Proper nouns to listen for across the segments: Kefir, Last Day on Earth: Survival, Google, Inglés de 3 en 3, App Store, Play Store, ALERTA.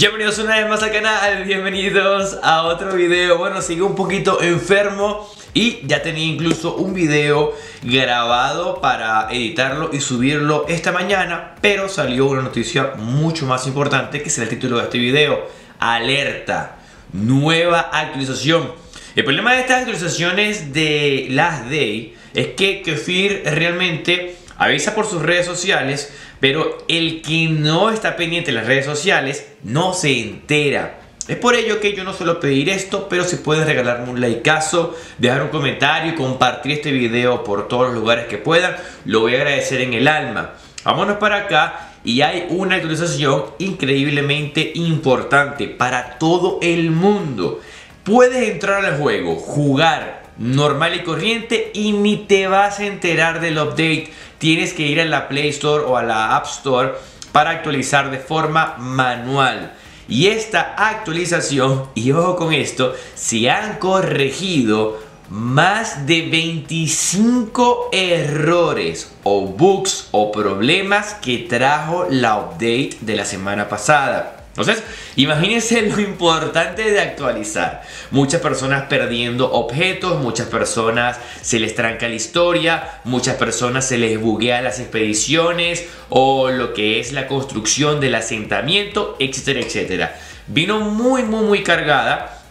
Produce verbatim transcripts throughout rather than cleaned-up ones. Bienvenidos una vez más al canal, bienvenidos a otro video. Bueno, sigo un poquito enfermo y ya tenía incluso un video grabado para editarlo y subirlo esta mañana, pero salió una noticia mucho más importante que será el título de este video: alerta, nueva actualización. El problema de estas actualizaciones de Last Day es que Kefir realmente avisa por sus redes sociales, pero el que no está pendiente de las redes sociales no se entera. Es por ello que yo no suelo pedir esto, pero si puedes regalarme un likeazo, dejar un comentario y compartir este video por todos los lugares que puedan, lo voy a agradecer en el alma. Vámonos para acá y hay una actualización increíblemente importante para todo el mundo. Puedes entrar al juego, jugar normal y corriente y ni te vas a enterar del update. Tienes que ir a la Play Store o a la App Store para actualizar de forma manual. Y esta actualización, y ojo con esto, se han corregido más de veinticinco errores o bugs o problemas que trajo la update de la semana pasada. Entonces, imagínense lo importante de actualizar. Muchas personas perdiendo objetos, muchas personas se les tranca la historia, muchas personas se les buguea las expediciones o lo que es la construcción del asentamiento, etcétera, etcétera. Vino muy, muy, muy cargada.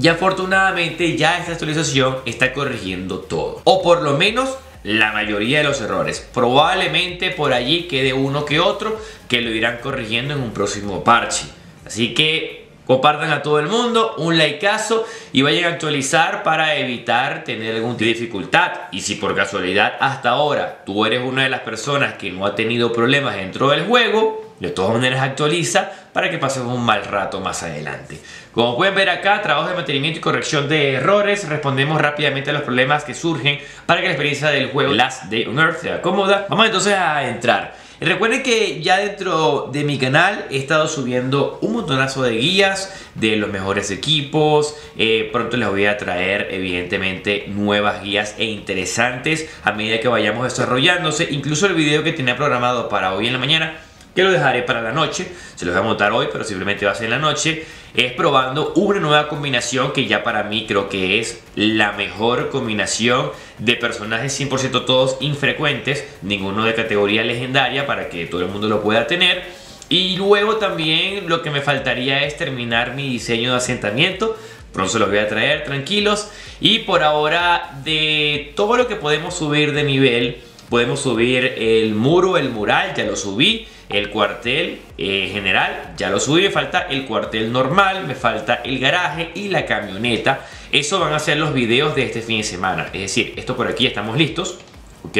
Y afortunadamente ya esta actualización está corrigiendo todo. O por lo menos la mayoría de los errores. Probablemente por allí quede uno que otro que lo irán corrigiendo en un próximo parche. Así que compartan a todo el mundo, un likeazo y vayan a actualizar para evitar tener alguna dificultad. Y si por casualidad hasta ahora tú eres una de las personas que no ha tenido problemas dentro del juego, de todas maneras actualiza para que pases un mal rato más adelante. Como pueden ver acá, trabajos de mantenimiento y corrección de errores. Respondemos rápidamente a los problemas que surgen para que la experiencia del juego Last Day on Earth sea cómoda. Vamos entonces a entrar. Y recuerden que ya dentro de mi canal he estado subiendo un montonazo de guías de los mejores equipos. Eh, pronto les voy a traer evidentemente nuevas guías e interesantes a medida que vayamos desarrollándose. Incluso el video que tenía programado para hoy en la mañana, que lo dejaré para la noche, se los voy a montar hoy pero simplemente va a ser en la noche, es probando una nueva combinación que ya para mí creo que es la mejor combinación de personajes cien por ciento todos infrecuentes, ninguno de categoría legendaria, para que todo el mundo lo pueda tener. Y luego también lo que me faltaría es terminar mi diseño de asentamiento. Pronto se los voy a traer, tranquilos. Y por ahora, de todo lo que podemos subir de nivel, podemos subir el muro, el mural, ya lo subí. El cuartel eh, general, ya lo subí. Me falta el cuartel normal, me falta el garaje y la camioneta. Eso van a ser los videos de este fin de semana. Es decir, esto por aquí estamos listos, ¿ok?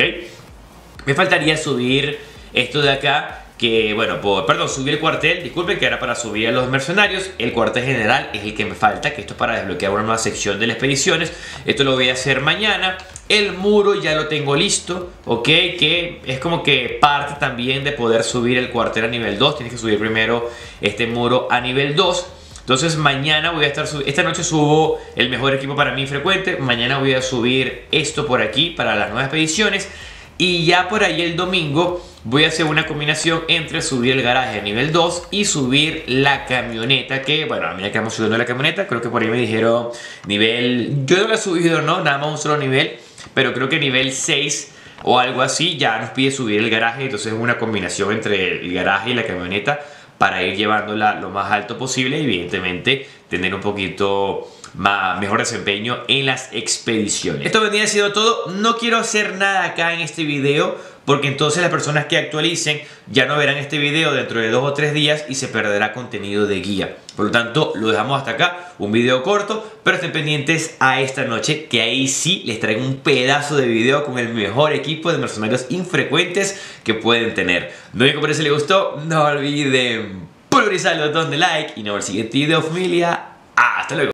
Me faltaría subir esto de acá, que bueno, por, perdón, subí el cuartel, disculpen, que era para subir a los mercenarios. El cuartel general es el que me falta, que esto es para desbloquear una nueva sección de las expediciones. Esto lo voy a hacer mañana. El muro ya lo tengo listo, ok, que es como que parte también de poder subir el cuartel a nivel dos. Tienes que subir primero este muro a nivel dos. Entonces mañana voy a estar, esta noche subo el mejor equipo para mí frecuente. Mañana voy a subir esto por aquí para las nuevas expediciones. Y ya por ahí el domingo voy a hacer una combinación entre subir el garaje a nivel dos y subir la camioneta. Que bueno, a mí ya que vamos subiendo la camioneta, creo que por ahí me dijeron nivel... Yo no la he subido, no, nada más un solo nivel, pero creo que nivel seis o algo así ya nos pide subir el garaje. Entonces es una combinación entre el garaje y la camioneta para ir llevándola lo más alto posible y evidentemente tener un poquito más, mejor desempeño en las expediciones. Esto vendría siendo todo. No quiero hacer nada acá en este video porque entonces las personas que actualicen ya no verán este video dentro de dos o tres días y se perderá contenido de guía. Por lo tanto, lo dejamos hasta acá. Un video corto, pero estén pendientes a esta noche, que ahí sí les traigo un pedazo de video con el mejor equipo de mercenarios infrecuentes que pueden tener. No me comenten si les gustó. No olviden pulverizar el botón de like y nos vemos en el siguiente video, familia. Hasta luego.